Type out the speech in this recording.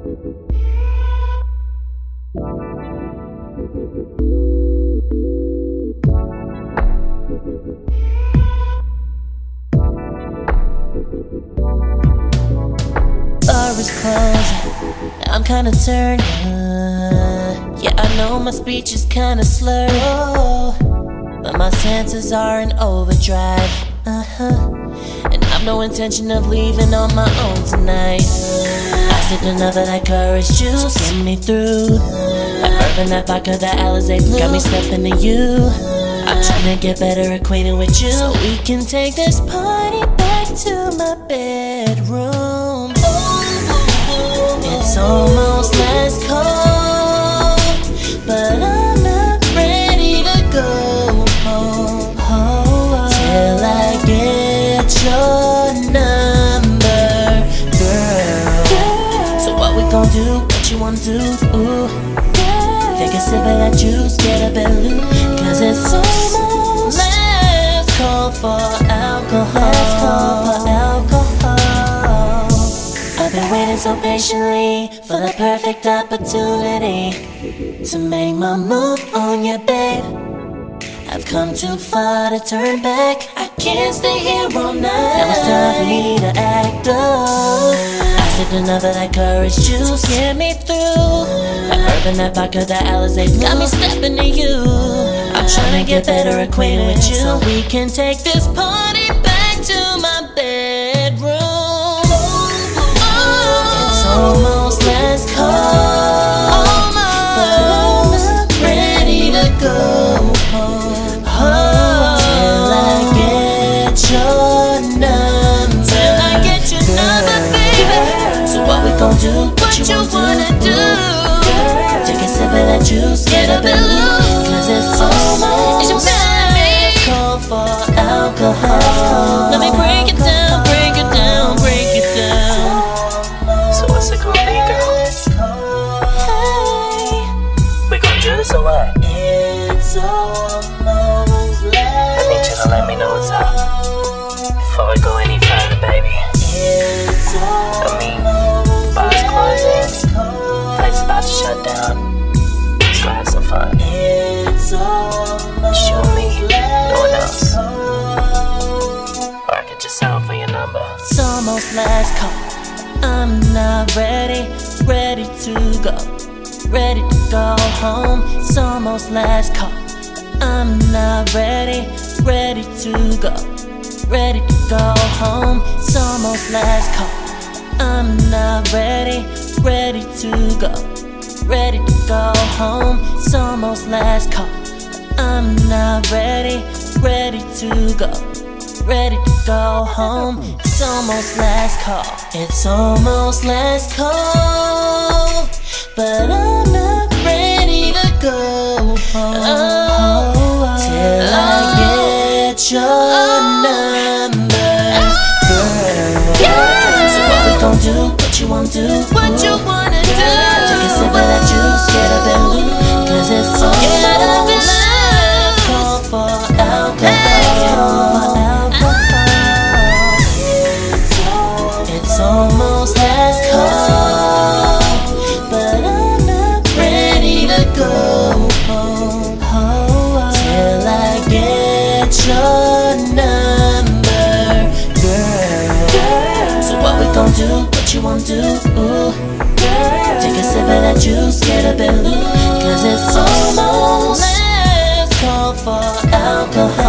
Bar is closed, I'm kinda turned on. Yeah, I know my speech is kinda slurred, but my senses are in overdrive. And I've no intention of leaving on my own tonight. I sipped another that courage juice to get me through. I'm burping that vodka, that Alizabeth blue, got me stepping to you. I'm trying to get better acquainted with you, so we can take this party back to my bedroom. It's almost last call, but I'm not ready to go home, till I get your number, girl. So what we gon' do? What you wanna do? Ooh. Take a sip of that juice, get a bit loose, 'cause it's almost last call for alcohol. Waiting so patiently for the perfect opportunity to make my move on you, babe. I've come too far to turn back. I can't stay here all night. Now it's time for me to act up. I sipped another that courage juice to get me through. I'm burping that vodka, that Alizabeth blue, got me stepping to you. I'm trying to get better acquainted with you, so we can take this party back to my bedroom. Almost last call, but I'm not ready to go home, till I get your number, baby. So what we gon' do? What you wanna do? Girl. Take a sip of that juice, get a bit loose, 'cause it's almost last call for alcohol. Let me break it down, break it down, break it down. So what? It's almost last. I need you to let me know what's up before we go any further, baby. I mean, bar's closing, place is about to shut down. Let's go have some fun. It's you and me, no one else. Or I could just settle for your number. It's almost last call. I'm not ready to go. Ready to go home, it's almost last call. I'm not ready to go. Ready to go home, it's almost last call. I'm not ready to go. Ready to go home, it's almost last call. I'm not ready to go. Ready to go home, it's almost last call. It's almost last call, but I'm not ready to go home, till I get your number, girl. So what we gon' do? What you wanna do? What you wanna do? Take a sip of that juice, get a bit loose, 'cause it's almost last call for alcohol. It's almost last call. Your number, girl. So what we gon' do? What you wanna do? Ooh. Girl. Take a sip of that juice, get a bit loose, 'cause it's almost last call for alcohol.